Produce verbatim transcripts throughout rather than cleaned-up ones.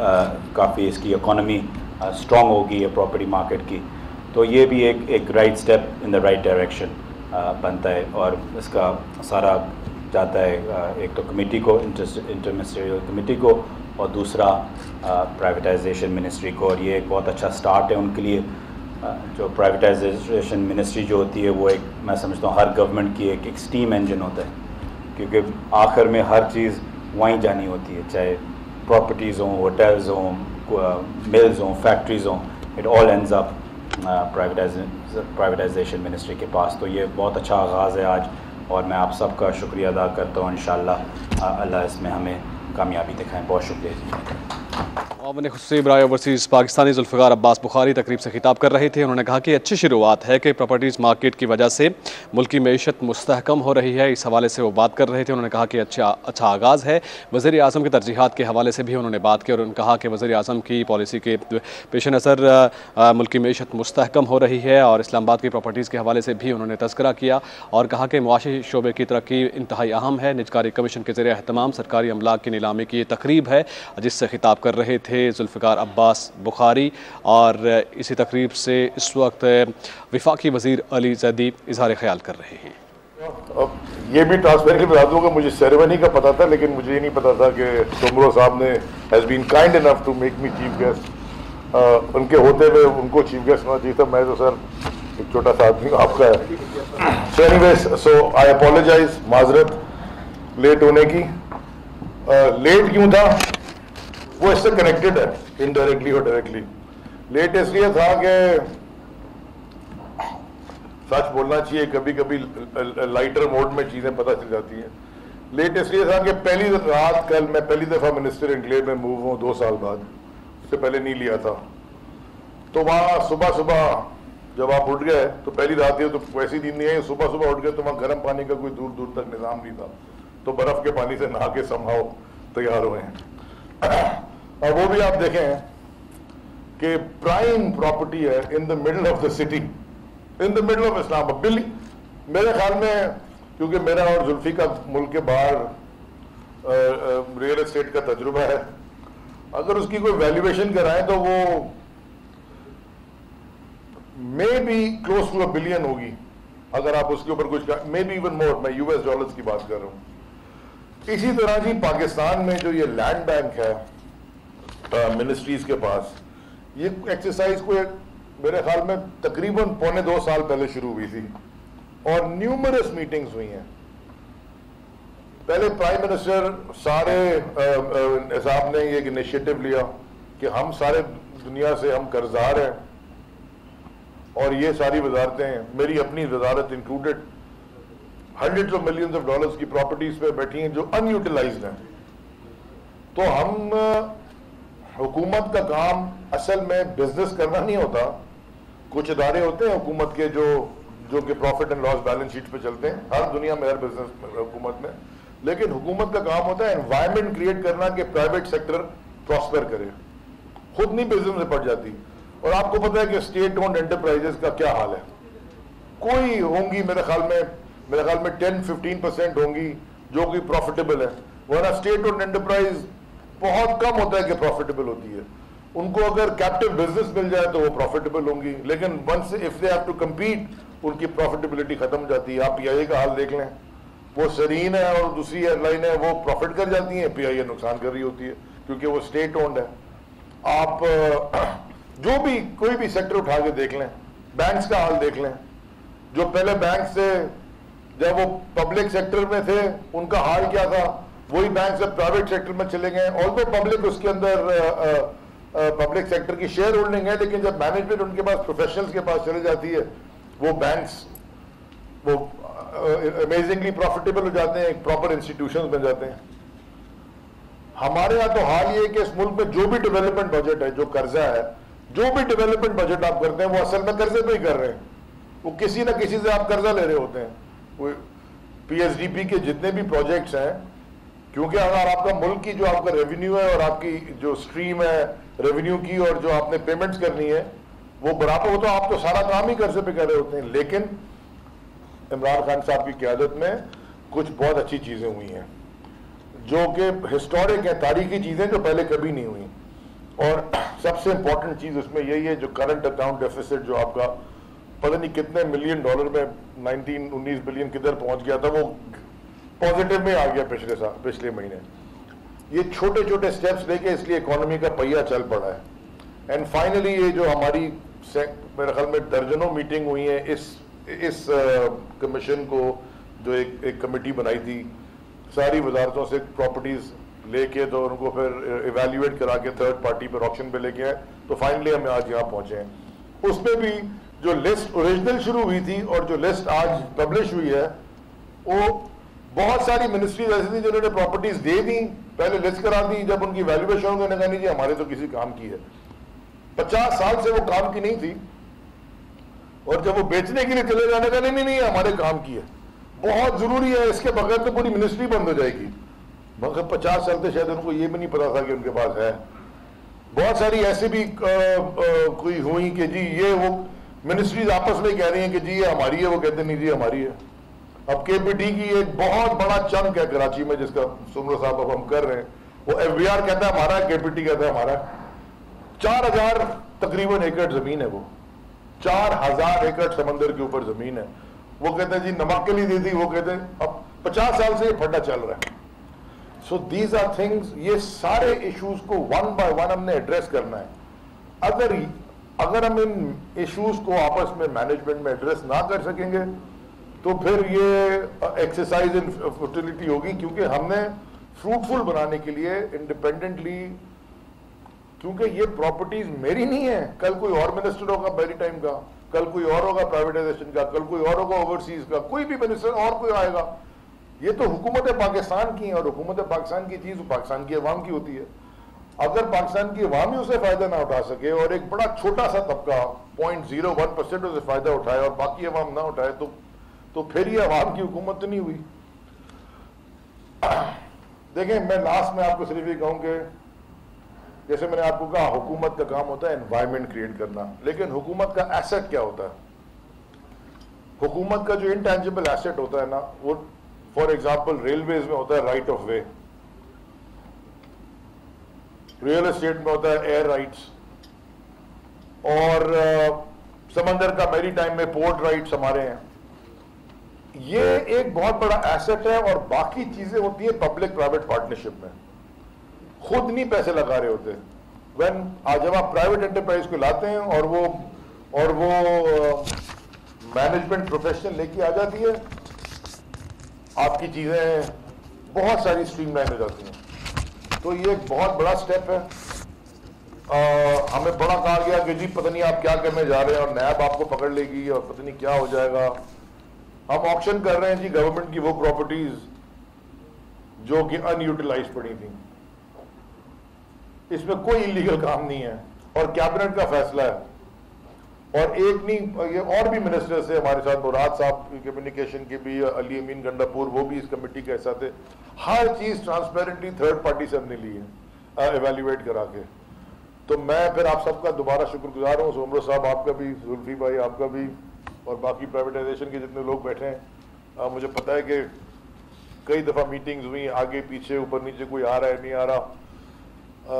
काफ़ी इसकी economy strong होगी प्रॉपर्टी मार्केट की। तो ये भी एक एक right step in the right direction बनता है और इसका सारा जाता है एक तो कमेटी को, इंटरमिनिस्ट्रियल कमेटी को, और दूसरा प्राइवेटाइजेशन मिनिस्ट्री को। और ये एक बहुत अच्छा स्टार्ट है उनके लिए। जो प्राइवेटाइजेशन मिनिस्ट्री जो होती है वो एक, मैं समझता हूँ, हर गवर्नमेंट की एक एक स्टीम इंजन होता है, क्योंकि आखिर में हर चीज़ वहीं जानी होती है, चाहे प्रॉपर्टीज़ हों, होटल्स हों, मिल्स हों, फैक्ट्रीज़ हों, it all ends up privatisation ministry के पास। तो ये बहुत अच्छा आगाज़ है आज और मैं आप सबका शुक्रिया अदा करता हूँ। इंशाल्लाह अल्लाह इसमें हमें कामयाबी दिखाएँ। बहुत शुक्रिया। अमन खुशी ब्राय ओवरसीज़ पाकिस्तानी जुल्फ़िकार अब्बास बुखारी तकरीब से खिताब कर रहे थे। उन्होंने कहा कि अच्छी शुरुआत है कि प्रॉपर्टीज़ मार्केट की वजह से मुल्क की मईशत मुस्तहकम हो रही है, इस हवाले से वो बात कर रहे थे। उन्होंने कहा कि अच्छा अच्छा आगाज़ है। वज़ीर आज़म की तरजीहात के हवाले से भी उन्होंने बात की और उन्होंने कहा कि वज़ीर आज़म की पॉलिसी के पेश नज़र मुल्क की मईशत मुस्तहकम हो रही है। और इस्लामाबाद की प्रॉपर्टीज़ के हवाले से भी उन्होंने तस्करा किया और कहा कि मुआशी शोबे की तरक्की इंतहाई अहम है। निजकारी कमीशन के ज़रिए अहतमाम सरकारी अमलाक की नीलामी की तकरीब है जिससे खिताब कर रहे थे जुल्फ़िकार अब्बास बुखारी। और इसी तकरीब से इस वक्त वफाकी वज़ीर अली ज़ैदी इजहार ख्याल कर रहे हैं। अब ये भी ट्रांसपेरेंटली बता दूँ कि मुझे सेरेमनी का पता था, लेकिन मुझे ये नहीं पता था कि तोमरो साहब ने has been kind enough to make me chief guest. उनके होते हुए उनको चीफ गेस्ट होना चाहिए था, मैं तो सर एक छोटा सा आदमी आपका है। So anyways, so I apologise, माजरत लेट होने की। लेट क्यों था, वो इससे कनेक्टेड है इनडायरेक्टली और डायरेक्टली। लेट इसलिए था कि सच बोलना चाहिए, कभी कभी लाइटर मोड में चीज़ें पता चल जाती हैं। लेट इसलिए था कि पहली रात कल मैं पहली दफ़ा मिनिस्टर इंक्लेव में मूव हूँ दो साल बाद, उससे पहले नहीं लिया था। तो वहाँ सुबह सुबह जब आप उठ गए तो पहली रात ये तो वैसी दिन नहीं आई, सुबह सुबह उठ गए तो वहाँ गर्म पानी का कोई दूर दूर तक निज़ाम नहीं था, तो बर्फ़ के पानी से नहा के संभाव तैयार हुए हैं। और वो भी आप देखें कि प्राइम प्रॉपर्टी है in the middle of the city, in the middle of Islamabad. बिल्ली मेरे ख्याल में, क्योंकि मेरा और जुल्फी का मुल्क के बाहर रियल एस्टेट का तजुर्बा है, अगर उसकी कोई वैल्यूएशन कराएं तो वो may be close to a billion होगी, अगर आप उसके ऊपर कुछ मे बी इवन मोर, मैं यूएस डॉलर्स की बात कर रहा हूँ। इसी तरह जी पाकिस्तान में जो ये लैंड बैंक है मिनिस्ट्रीज uh, के पास, ये एक्सरसाइज को एक, मेरे ख्याल में तकरीबन पौने दो साल पहले शुरू हुई थी और न्यूमरस मीटिंग्स हुई हैं। पहले प्राइम मिनिस्टर सारे साहब ने एक इनिशिएटिव लिया कि हम सारे दुनिया से हम कर्जदार हैं और ये सारी वजारतें, मेरी अपनी वजारत included, hundred of millions of dollars की प्रॉपर्टीज पे बैठी हैं जो अनयूटिलाइज्ड हैं। तो हम हुकूमत का काम असल में बिजनेस करना नहीं होता। कुछ इदारे होते हैं हुकूमत के जो जो कि profit and loss balance sheet पे चलते हैं, हर दुनिया में, हर बिजनेस हुकूमत में, लेकिन हुकूमत का काम होता है एनवायरनमेंट क्रिएट करना कि प्राइवेट सेक्टर प्रॉस्पर करे, खुद नहीं बिजनेस में पड़ जाती। और आपको पता है कि स्टेट ओन्ड एंटरप्राइजेस का क्या हाल है, कोई होंगी मेरे ख्याल में मेरे ख्याल में टेन फिफ्टीन परसेंट होंगी जो कि प्रॉफिटेबल है, वरना स्टेट ओन्ड एंटरप्राइज बहुत कम होता है कि प्रॉफिटेबल होती है। उनको अगर कैप्टिव बिजनेस मिल जाए तो वो प्रॉफिटेबल होंगी, लेकिन once if they have to compete उनकी प्रॉफिटेबिलिटी खत्म हो जाती है। आप पी आई ए का हाल देख लें, वो सरीन है और दूसरी एयरलाइन है, वो प्रॉफिट कर जाती है, पी आई ए नुकसान कर रही होती है क्योंकि वो स्टेट ओन्ड है। आप जो भी कोई भी सेक्टर उठा के देख लें, बैंक्स का हाल देख लें, जो पहले बैंक से जब वो पब्लिक सेक्टर में थे उनका हाल क्या था, वही बैंक से प्राइवेट सेक्टर में चले गए। ऑल्दो पब्लिक उसके अंदर पब्लिक सेक्टर की शेयर होल्डिंग है, लेकिन जब मैनेजमेंट उनके पास प्रोफेशनल्स के पास चले जाती है, वो बैंक्स वो अमेजिंगली प्रॉफिटेबल हो जाते हैं, प्रॉपर इंस्टीट्यूशंस बन जाते हैं। हमारे यहाँ तो हाल ये कि इस मुल्क में जो भी डेवलपमेंट बजट है, जो कर्जा है, जो भी डेवलपमेंट बजट आप करते हैं वो असल में कर्जे पर ही कर रहे हैं, वो किसी ना किसी से आप कर्जा ले रहे होते हैं। पी एस डी पी के जितने भी प्रोजेक्ट्स हैं, क्योंकि अगर आपका मुल्क की जो आपका रेवेन्यू है और आपकी जो स्ट्रीम है रेवेन्यू की और जो आपने पेमेंट्स करनी है वो बराबर हो, तो आप तो सारा काम ही कर्जे पे कर रहे होते हैं। लेकिन इमरान खान साहब की क़यादत में कुछ बहुत अच्छी चीज़ें हुई हैं जो कि हिस्टोरिक हैं, तारीखी चीज़ें जो पहले कभी नहीं हुई। और सबसे इम्पोर्टेंट चीज़ उसमें यही है जो करंट अकाउंट डेफिसिट जो आपका पता नहीं कितने मिलियन डॉलर में उन्नीस बिलियन किधर पहुंच गया था, वो पॉजिटिव में आ गया पिछले साल पिछले महीने। ये छोटे छोटे स्टेप्स लेके इसलिए इकोनॉमी का पहिया चल पड़ा है। एंड फाइनली ये जो हमारी मेरे ख्याल में दर्जनों मीटिंग हुई है इस इस कमीशन को जो एक एक कमेटी बनाई थी सारी वजारतों से प्रॉपर्टीज़ लेके, तो उनको फिर इवेल्यूएट करा के थर्ड पार्टी पर ऑक्शन पे लेके आए, तो फाइनली हम आज यहाँ पहुँचे हैं। उसमें भी जो लिस्ट ओरिजिनल शुरू हुई थी और जो लिस्ट आज पब्लिश हुई है, वो बहुत सारी मिनिस्ट्रीज ऐसी थी जिन्होंने प्रॉपर्टीज़ दे दी, पहले लिस्ट करा दी, जब उनकी वैल्यूएशन होगी उन्होंने कहा नहीं जी हमारे तो किसी काम की है। पचास साल से वो काम की नहीं थी, और जब वो बेचने के लिए चले जाने का नहीं नहीं नहीं हमारे काम की है, बहुत ज़रूरी है, इसके बगैर तो पूरी मिनिस्ट्री बंद हो जाएगी। मगर पचास साल से शायद उनको ये भी नहीं पता था कि उनके पास है। बहुत सारी ऐसे भी आ, आ, कोई हुई कि जी ये वो मिनिस्ट्रीज आपस में कह रही हैं कि जी ये हमारी है, वो कहते नहीं जी हमारी है। अब केपीटी की एक बहुत बड़ा चंक है कराची में जिसका सुमर साहब अब हम कर रहे हैं, वो एफबीआर कहता है हमारा, केपीटी कहता है हमारा। चार हजार तकरीबन एकड़ जमीन है, वो चार हजार एकड़ समंदर के ऊपर जमीन है, वो कहते हैं जी नमक के लिए दी थी, वो कहते हैं। अब पचास साल से ये फटा चल रहा है। सो दीज आर थिंग्स, ये सारे इश्यूज को वन बाय वन हमने एड्रेस करना है। अगर अगर हम इन इश्यूज को आपस में मैनेजमेंट में एड्रेस ना कर सकेंगे तो फिर ये एक्सरसाइज इन फर्टिलिटी होगी, क्योंकि हमने फ्रूटफुल बनाने के लिए इंडिपेंडेंटली, क्योंकि ये प्रॉपर्टीज मेरी नहीं है, कल कोई और मिनिस्टर होगा मैरीटाइम का, कल कोई और होगा प्राइवेटाइजेशन का, कल कोई और होगा ओवरसीज का, कोई भी मिनिस्टर और कोई आएगा, ये तो हुकूमत पाकिस्तान की है, और हुकूमत पाकिस्तान की चीज़ पाकिस्तान की अवाम की होती है। अगर पाकिस्तान की अवाम ही उसे फ़ायदा ना उठा सके और एक बड़ा छोटा सा तबका पॉइंट जीरो वन परसेंट उसे फ़ायदा उठाए और बाकी अवाम ना उठाए, तो, तो फिर ये अवाम की हुकूमत नहीं हुई। देखें, मैं लास्ट में आपको सिर्फ ये कहूँ कि जैसे मैंने आपको कहा हुकूमत का काम होता है एनवायरनमेंट क्रिएट करना, लेकिन हुकूमत का एसेट क्या होता है? हुकूमत का जो इंटेंजिबल एसेट होता है ना, वो फॉर एग्जांपल रेलवेज में होता है right of way, real estate में होता है एयर राइट्स, और समंदर का मैरीटाइम में पोर्ट राइट्स हमारे हैं। ये एक बहुत बड़ा एसेट है, और बाकी चीज़ें होती है पब्लिक प्राइवेट पार्टनरशिप में, खुद नहीं पैसे लगा रहे होते। व्हेन आज जब आप प्राइवेट एंटरप्राइज को लाते हैं और वो और वो मैनेजमेंट प्रोफेशनल लेके आ जाती है, आपकी चीज़ें बहुत सारी स्ट्रीमलाइन हो जाती हैं। तो ये एक बहुत बड़ा स्टेप है। आ, हमें बड़ा कहा गया कि जी पता नहीं आप क्या करने जा रहे हैं और नैब आपको पकड़ लेगी और पता नहीं क्या हो जाएगा। हम ऑक्शन कर रहे हैं जी गवर्नमेंट की वो प्रॉपर्टीज़ जो कि अनयूटिलाइज पड़ी थी, इसमें कोई इलीगल काम नहीं है, और कैबिनेट का फैसला है। और एक नहीं, ये और भी मिनिस्टर्स से हमारे साथ, मुराद साहब कम्युनिकेशन के भी, अली अमीन गंडापुर, वो भी इस कमेटी का हिस्सा थे। हर चीज़ ट्रांसपेरेंटली थर्ड पार्टी से हमने ली है एवेल्यूएट करा के। तो मैं फिर आप सबका दोबारा शुक्रगुजार हूँ, सोमरो साहब आपका भी, जुल्फी भाई आपका भी, और बाकी प्राइवेटाइजेशन के जितने लोग बैठे हैं। आ, मुझे पता है कि कई दफ़ा मीटिंग्स हुई, आगे पीछे ऊपर नीचे कोई आ रहा है नहीं आ रहा, आ,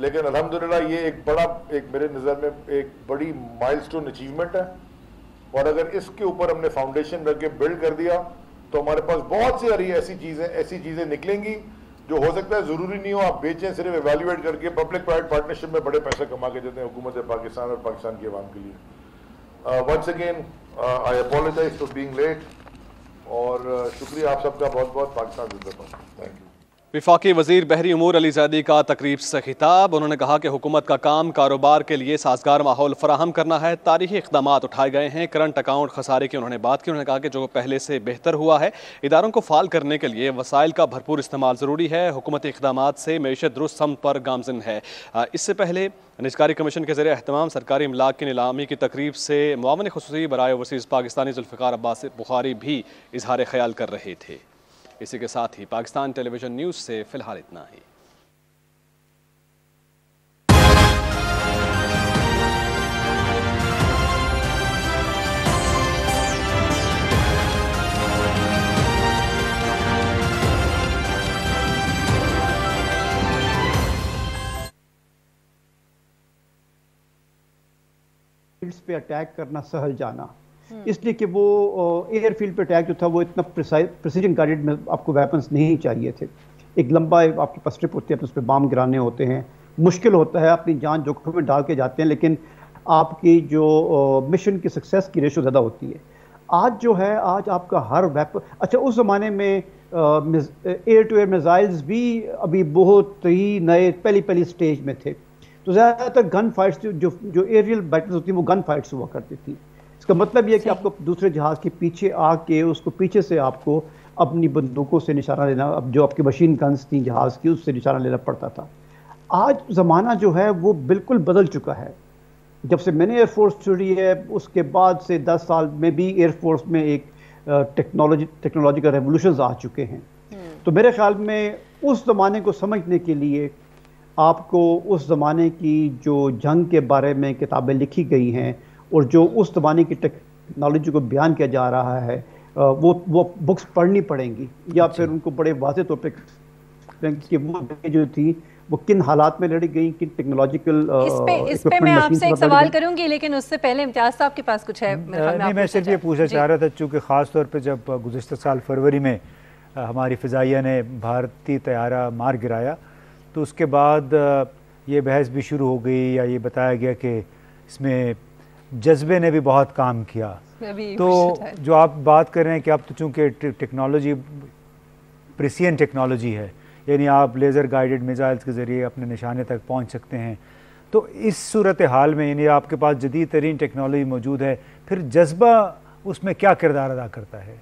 लेकिन अल्हम्दुलिल्लाह ये एक बड़ा, एक मेरे नज़र में एक बड़ी माइलस्टोन अचीवमेंट है। और अगर इसके ऊपर हमने फाउंडेशन रख के बिल्ड कर दिया तो हमारे पास बहुत सी सारी ऐसी चीज़ें ऐसी चीज़ें निकलेंगी जो हो सकता है ज़रूरी नहीं हो आप बेचें, सिर्फ एवेल्यूएट करके पब्लिक प्राइवेट पार्टनरशिप में बड़े पैसे कमा के देते हैं हुकूमत पाकिस्तान और पाकिस्तान की आवाम के लिए। Once again I apologise for being late, और शुक्रिया आप सबका बहुत बहुत। पाकिस्तान जिंदाबाद। Thank you. विफाकी वज़ीर बहरी उमूर अली ज़ैदी का तकरीब से खिताब। उन्होंने कहा कि हुकूमत का काम कारोबार के लिए साजगार माहौल फराहम करना है। तारीख़ी इक़दामात उठाए गए हैं। करंट अकाउंट खसारे की उन्होंने बात की। उन्होंने कहा कि जो पहले से बेहतर हुआ है, इदारों को फ़ाल करने के लिए वसाइल का भरपूर इस्तेमाल ज़रूरी है। हुकूमती इक़दामात से मईशत दुरुस्त समत पर गामज़न है। इससे पहले निजकारी कमीशन के ज़रिए अहतमाम सरकारी इमलाक की नीलामी की तकरीब से मुआवन खुसूसी बराए ओवरसीज़ पाकिस्तानी ज़ुल्फ़िकार अब्बास बुखारी भी इजहार ख्याल कर रहे थे। इसी के साथ ही पाकिस्तान टेलीविजन न्यूज़ से फिलहाल इतना ही। फील्ड्स पे अटैक करना सहल जाना, इसलिए कि वो एयरफील्ड पे अटैक जो था वो इतना प्रिसीजन गाइडेड में आपको वेपन्स नहीं चाहिए थे। एक लंबा आपके पास ट्रिप होती है, उस पर बम गिराने होते हैं, मुश्किल होता है, अपनी जान जोखिम में डाल के जाते हैं, लेकिन आपकी जो मिशन की सक्सेस की रेशो ज़्यादा होती है। आज जो है आज आपका हर वेपन, अच्छा उस ज़माने में एयर टू एयर मिज़ाइल्स भी अभी बहुत ही नए पहली पहली स्टेज में थे, तो ज़्यादातर गन फाइट्स जो जो एरियल बैटल्स होती हैं वो गन फाइट्स हुआ करती थी। इसका मतलब यह है कि आपको दूसरे जहाज़ के पीछे आके उसको पीछे से आपको अपनी बंदूकों से निशाना लेना, अब जो आपकी मशीन गन्स थी जहाज़ की उससे निशाना लेना पड़ता था। आज ज़माना जो है वो बिल्कुल बदल चुका है। जब से मैंने एयरफोर्स छोड़ी है उसके बाद से दस साल में भी एयरफोर्स में एक टेक्नोलॉजी टेक्नोलॉजिकल रेवोल्यूशंस आ चुके हैं। तो मेरे ख्याल में उस ज़माने को समझने के लिए आपको उस ज़माने की जो जंग के बारे में किताबें लिखी गई हैं और जो उस ज़माने की टेक्नोलॉजी को बयान किया जा रहा है वो वो बुक्स पढ़नी पड़ेंगी, या फिर उनको बड़े वाजे तौर पर कि वो जो थी वो किन हालात में लड़ी गई, किन टेक्नोलॉजिकल इस पे इस पे मैं आपसे एक सवाल करूंगी, लेकिन उससे पहले इम्तियाज़ साहब के पास कुछ है। नहीं, मैं सिर्फ ये पूछना चाह रहा था चूँकि ख़ास तौर पे जब गुज़िस्ता साल फरवरी में हमारी फ़िज़ाइया ने भारतीय तैयारा मार गिराया तो उसके बाद ये बहस भी शुरू हो गई या ये बताया गया कि इसमें जज्बे ने भी बहुत काम किया। तो जो आप बात कर रहे हैं कि अब तो चूँकि टेक्नोलॉजी प्रिसियन टेक्नोलॉजी है, यानी आप लेज़र गाइडेड मिज़ाइल्स के ज़रिए अपने निशाने तक पहुंच सकते हैं, तो इस सूरत हाल में यानी आपके पास जदीद तरीन टेक्नोलॉजी मौजूद है, फिर जज्बा उसमें क्या किरदार अदा करता है?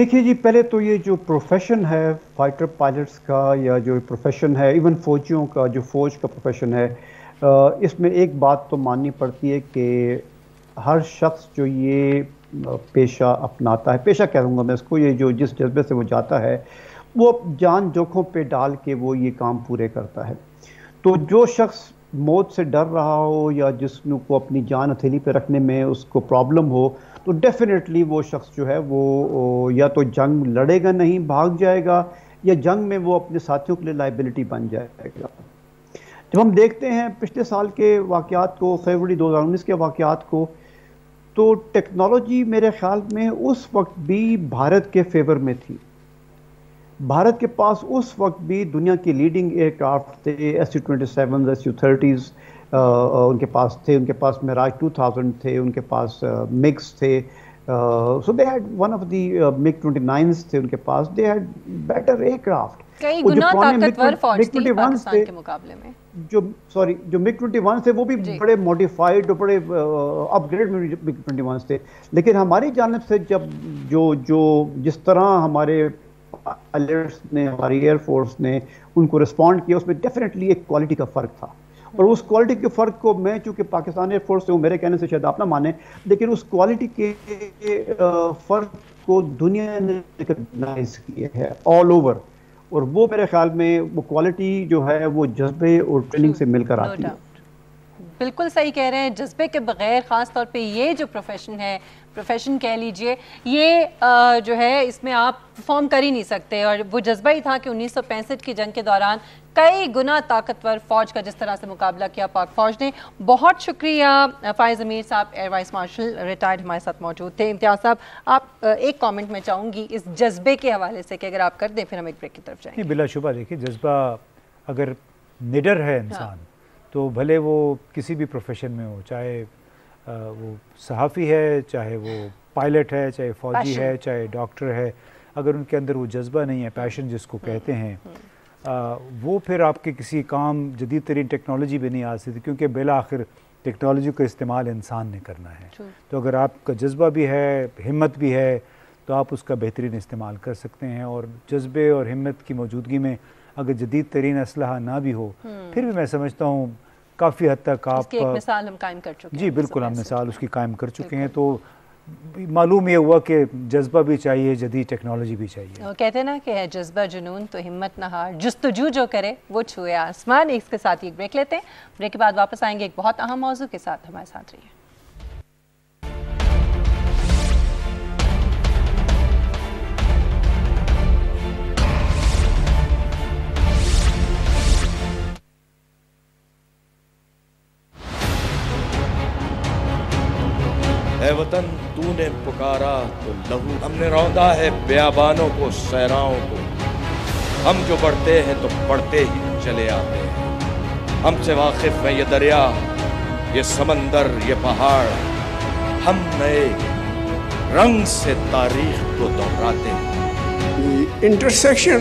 देखिए जी, पहले तो ये जो प्रोफेशन है फाइटर पायलट्स का या जो प्रोफेशन है इवन फौजियों का, जो फ़ौज का प्रोफेशन है, इसमें एक बात तो माननी पड़ती है कि हर शख्स जो ये पेशा अपनाता है, पेशा कह दूँगा मैं इसको, ये जो जिस जज्बे से वो जाता है वो जान जोखों पे डाल के वो ये काम पूरे करता है। तो जो शख्स मौत से डर रहा हो या जिसनों को अपनी जान हथेली पे रखने में उसको प्रॉब्लम हो, तो डेफिनेटली वो शख्स जो है वो या तो जंग लड़ेगा नहीं, भाग जाएगा, या जंग में वो अपने साथियों के लिए लाइबिलिटी बन जाएगा। जब हम देखते हैं पिछले साल के वाक़यात को, फरवरी दो हज़ार उन्नीस के वाक़यात को, तो टेक्नोलॉजी मेरे ख्याल में उस वक्त भी भारत के फेवर में थी। भारत के पास उस वक्त भी दुनिया की लीडिंग एयरक्राफ्ट थे, S U twenty seven S U thirties उनके पास थे, उनके पास मिराज टू थाउज़ेंड थे, उनके पास मिक्स थे, so they had one of the MiG twenty nines थे उनके पास, दे हैड बेटर एयरक्राफ्ट, कई गुना ताकतवर फौज थी पाकिस्तान के मुकाबले में। जो सॉरी जो मिग ट्वेंटी वन थे वो भी बड़े मॉडिफाइड और बड़े अपग्रेड में मिग ट्वेंटी वन थे, लेकिन हमारी जानब से जब जो जो जिस तरह हमारे पायलट्स ने, हमारी एयरफोर्स ने उनको रिस्पॉन्ड किया, उसमें डेफिनेटली एक क्वालिटी का फ़र्क था। और उस क्वालिटी के फ़र्क को मैं, चूँकि पाकिस्तान एयरफोर्स से हूँ, मेरे कहने से शायद आप ना माने, लेकिन उस क्वालिटी के फ़र्क को दुनिया ने रिकॉग्नाइज किया है ऑल ओवर, और वो मेरे ख्याल में वो क्वालिटी जो है वो जज्बे और ट्रेनिंग से मिलकर आती है। बिल्कुल सही कह रहे हैं, जज्बे के बगैर ख़ास तौर पे ये जो प्रोफेशन है, प्रोफेशन कह लीजिए, ये आ, जो है इसमें आप परफॉर्म कर ही नहीं सकते। और वो जज्बा ही था कि उन्नीस सौ पैंसठ की जंग के दौरान कई गुना ताकतवर फ़ौज का जिस तरह से मुकाबला किया पाक फ़ौज ने। बहुत शुक्रिया फ़ायज़ अमीर साहब, एयर वाइस मार्शल रिटायर्ड, हमारे साथ मौजूद थे। इम्तियाज़ साहब, आप एक कॉमेंट में चाहूँगी इस जज्बे के हवाले से कि अगर आप कर दें फिर हम एक ब्रेक की तरफ जाएंगे। बिलाशुबा देखिए, जज्बा अगर निडर है इंसान तो भले वो किसी भी प्रोफेशन में हो, चाहे वो सहाफ़ी है, चाहे वो पायलट है, चाहे फ़ौजी है, चाहे डॉक्टर है, अगर उनके अंदर वो जज्बा नहीं है, पैशन जिसको कहते हैं, आ, वो फिर आपके किसी काम जदीद तरीन टेक्नोलॉजी भी नहीं आ सकती, क्योंकि बेला आखिर टेक्नोलॉजी का इस्तेमाल इंसान ने करना है। तो अगर आपका जज्बा भी है, हिम्मत भी है, तो आप उसका बेहतरीन इस्तेमाल कर सकते हैं। और जज्बे और हिम्मत की मौजूदगी में अगर जदीद तरीन असलहा ना भी हो, फिर भी मैं समझता हूँ काफ़ी हद तक आप एक मिसाल हम कायम कर चुके हैं। जी बिल्कुल, हम मिसाल उसकी कायम कर चुके हैं। तो मालूम ये हुआ कि जज्बा भी चाहिए, जदीद टेक्नोलॉजी भी चाहिए। वो कहते हैं ना कि जज्बा जुनून तो हिम्मत ना हार, जस्तजू जो करे वो छुए आसमान। इसके साथ एक ब्रेक लेते हैं, ब्रेक के बाद वापस आएंगे एक बहुत अहम मौजू के साथ। हमारे साथ रहिए। ऐ वतन तूने पुकारा तो लहू हमने रौंदा है बयाबानों को सहराओं को। हम जो बढ़ते हैं तो बढ़ते ही चले आते हैं। हमसे वाकिफ हैं ये दरिया ये समंदर ये पहाड़। हम नए रंग से तारीख को दोहराते हैं। इंटरसेक्शन